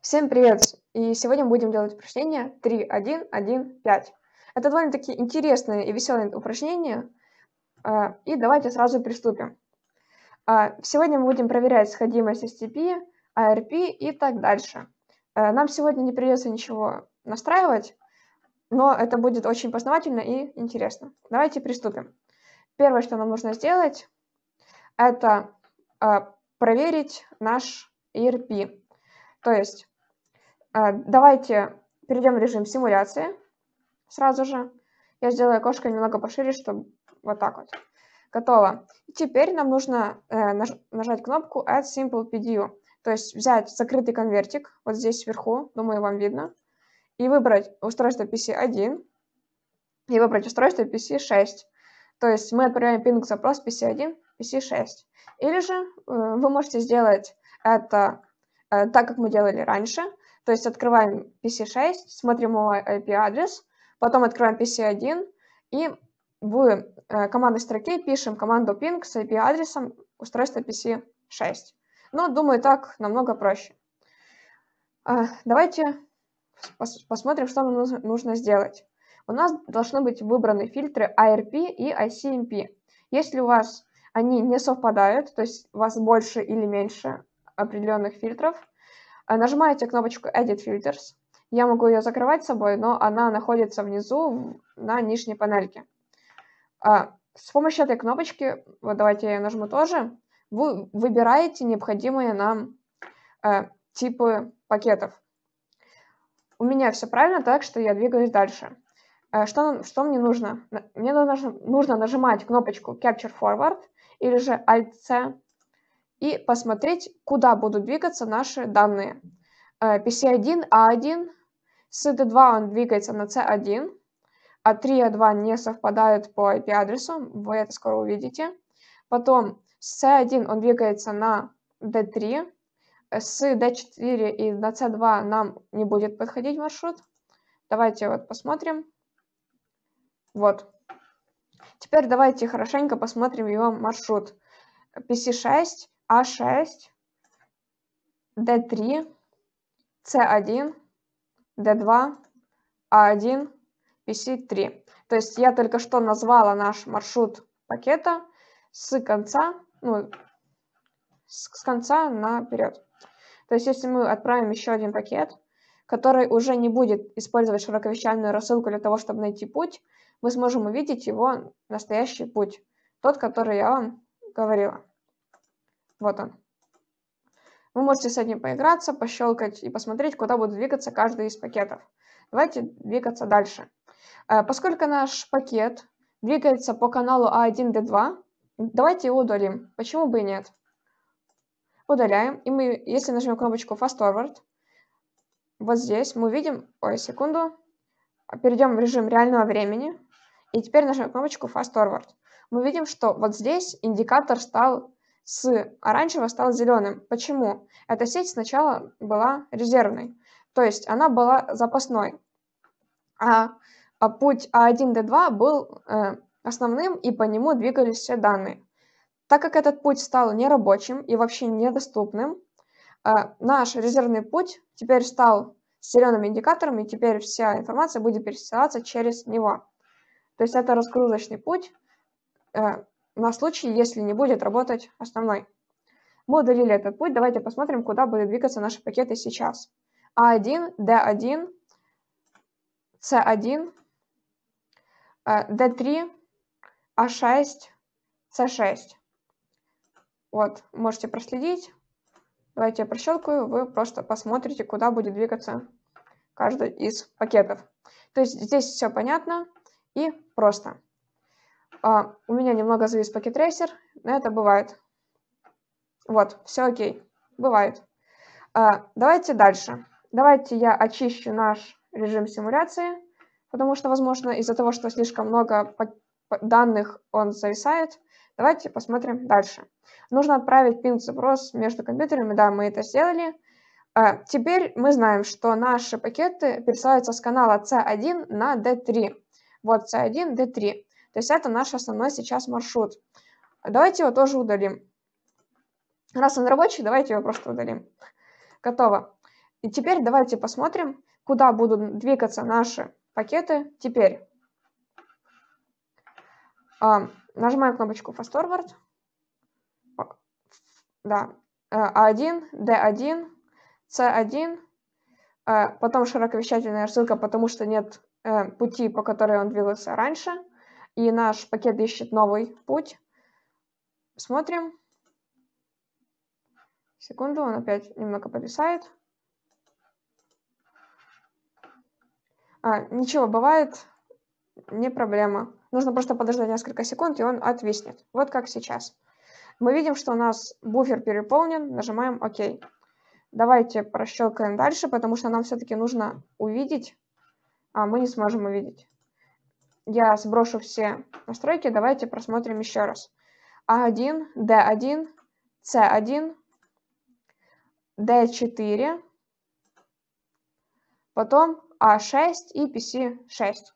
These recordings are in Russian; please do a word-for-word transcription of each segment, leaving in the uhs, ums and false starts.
Всем привет! И сегодня будем делать упражнение три точка один точка один точка пять. Это довольно-таки интересное и веселое упражнение. И давайте сразу приступим. Сегодня мы будем проверять сходимость эс ти пи, а эр пи и так дальше. Нам сегодня не придется ничего настраивать, но это будет очень познавательно и интересно. Давайте приступим. Первое, что нам нужно сделать, это проверить наш и эр пи. То есть давайте перейдем в режим симуляции сразу же. Я сделаю окошко немного пошире, чтобы вот так вот. Готово. И теперь нам нужно нажать кнопку Add Simple пи ди ю. То есть взять закрытый конвертик, вот здесь сверху, думаю, вам видно, и выбрать устройство пи си один, и выбрать устройство пи си шесть. То есть мы отправляем пинг-запрос пи си один, пи си шесть. Или же вы можете сделать это так, как мы делали раньше. То есть открываем пи си шесть, смотрим его ай пи-адрес, потом открываем пи си один и в командной строке пишем команду ping с ай пи-адресом устройства пи си шесть. Но, думаю, так намного проще. Давайте посмотрим, что нам нужно сделать. У нас должны быть выбраны фильтры а эр пи и ай си эм пи. Если у вас они не совпадают, то есть у вас больше или меньше определенных фильтров, нажимаете кнопочку Edit Filters. Я могу ее закрывать с собой, но она находится внизу на нижней панельке. С помощью этой кнопочки, вот давайте я нажму тоже, вы выбираете необходимые нам типы пакетов. У меня все правильно, так что я двигаюсь дальше. Что, что мне нужно? Мне нужно нажимать кнопочку Capture Forward или же Alt-C и посмотреть, куда будут двигаться наши данные. пи си один, а один, с ди два он двигается на си один, а три, а два не совпадают по ай пи-адресу, вы это скоро увидите. Потом с си один он двигается на ди три, с ди четыре и на си два нам не будет подходить маршрут. Давайте вот посмотрим. Вот. Теперь давайте хорошенько посмотрим его маршрут. пи си шесть, а шесть, ди три, си один, ди два, а один, пи си три. То есть я только что назвала наш маршрут пакета с конца, ну, с конца наперед. То есть если мы отправим еще один пакет, который уже не будет использовать широковещательную рассылку для того, чтобы найти путь, мы сможем увидеть его настоящий путь, тот, который я вам говорила. Вот он. Вы можете с этим поиграться, пощелкать и посмотреть, куда будут двигаться каждый из пакетов. Давайте двигаться дальше. Поскольку наш пакет двигается по каналу а один ди два, давайте его удалим. Почему бы и нет? Удаляем. И мы, если нажмем кнопочку Fast Forward, вот здесь мы видим... Ой, секунду. Перейдем в режим реального времени. И теперь нажмем кнопочку Fast Forward. Мы видим, что вот здесь индикатор стал с оранжевого стал зеленым. Почему? Эта сеть сначала была резервной, то есть она была запасной, а, а путь а один ди два был э, основным, и по нему двигались все данные. Так как этот путь стал нерабочим и вообще недоступным, э, наш резервный путь теперь стал с зеленым индикатором, и теперь вся информация будет пересылаться через него. То есть это разгрузочный путь на случай, если не будет работать основной. Мы удалили этот путь. Давайте посмотрим, куда будут двигаться наши пакеты сейчас. а один, ди один, си один, ди три, а шесть, си шесть. Вот, можете проследить. Давайте я прощелкаю, вы просто посмотрите, куда будет двигаться каждый из пакетов. То есть здесь все понятно и просто. Uh, у меня немного завис пакет-трейсер, но это бывает. Вот, все окей, бывает. Uh, давайте дальше. Давайте я очищу наш режим симуляции, потому что, возможно, из-за того, что слишком много данных, он зависает. Давайте посмотрим дальше. Нужно отправить пинг-запрос между компьютерами. Да, мы это сделали. Uh, теперь мы знаем, что наши пакеты пересылаются с канала си один на ди три. Вот си один, ди три. То есть это наш основной сейчас маршрут. Давайте его тоже удалим. Раз он рабочий, давайте его просто удалим. Готово. И теперь давайте посмотрим, куда будут двигаться наши пакеты теперь. А, нажимаем кнопочку Fast Forward. Да. А1, Д1, С1. А, потом широковещательная рассылка, потому что нет а, пути, по которой он двигался раньше. И наш пакет ищет новый путь. Смотрим. Секунду, он опять немного повисает. А, ничего, бывает, не проблема. Нужно просто подождать несколько секунд, и он отвиснет. Вот как сейчас. Мы видим, что у нас буфер переполнен. Нажимаем ОК. Давайте прощелкаем дальше, потому что нам все-таки нужно увидеть. А мы не сможем увидеть. Я сброшу все настройки. Давайте просмотрим еще раз. А1, Д1, С1, Д4, потом А6 и Пи Си шесть.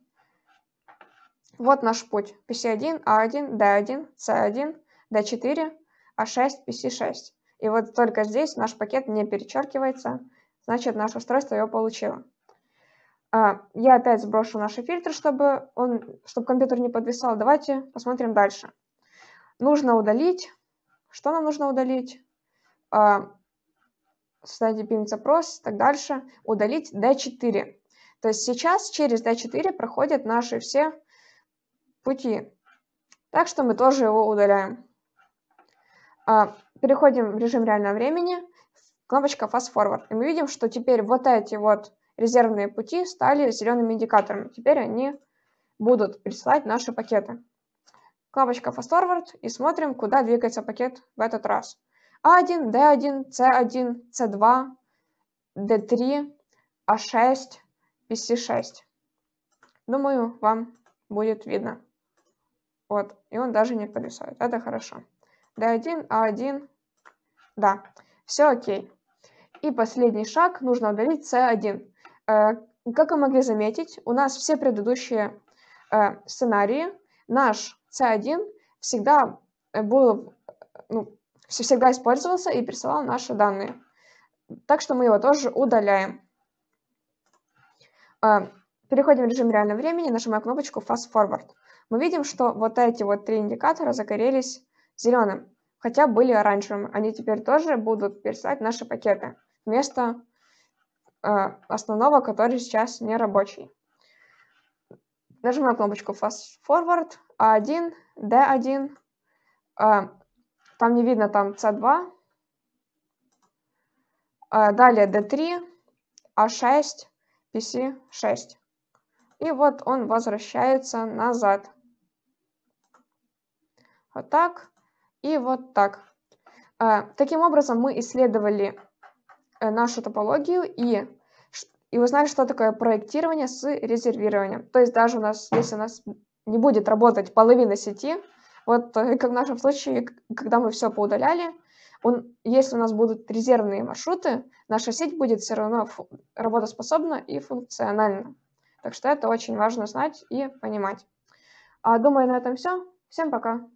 Вот наш путь. Пи Си один, А1, Д1, С1, Д4, А6, Пи Си шесть. И вот только здесь наш пакет не перечеркивается. Значит, наше устройство его получило. Я опять сброшу наш фильтр, чтобы, он, чтобы компьютер не подвисал. Давайте посмотрим дальше. Нужно удалить. Что нам нужно удалить? Создать пинг-запрос и так дальше. Удалить Д4. То есть сейчас через Д4 проходят наши все пути. Так что мы тоже его удаляем. Переходим в режим реального времени. Кнопочка Fast Forward. И мы видим, что теперь вот эти вот резервные пути стали зелеными индикаторами. Теперь они будут присылать наши пакеты. Кнопочка Fast Forward. И смотрим, куда двигается пакет в этот раз. А1, Д1, С1, С2, Д3, А6, Пи Си шесть. Думаю, вам будет видно. Вот, и он даже не подвисает. Это хорошо. Д1, А1, да, все окей. И последний шаг, нужно удалить С1. Э, как вы могли заметить, у нас все предыдущие э, сценарии, наш С1 всегда был... Ну, всегда использовался и присылал наши данные. Так что мы его тоже удаляем. Переходим в режим реального времени, нажимаем кнопочку Fast Forward. Мы видим, что вот эти вот три индикатора загорелись зеленым, хотя были оранжевыми. Они теперь тоже будут пересылать наши пакеты вместо основного, который сейчас не рабочий. Нажимаем кнопочку Fast Forward, А1, Д1, там не видно, там С2, далее Д3, А6, Пи Си шесть. И вот он возвращается назад. Вот так и вот так. Таким образом мы исследовали нашу топологию и, и узнали, что такое проектирование с резервированием. То есть даже у нас, если у нас не будет работать половина сети, вот как в нашем случае, когда мы все поудаляли, он, если у нас будут резервные маршруты, наша сеть будет все равно работоспособна и функциональна. Так что это очень важно знать и понимать. А, думаю, на этом все. Всем пока!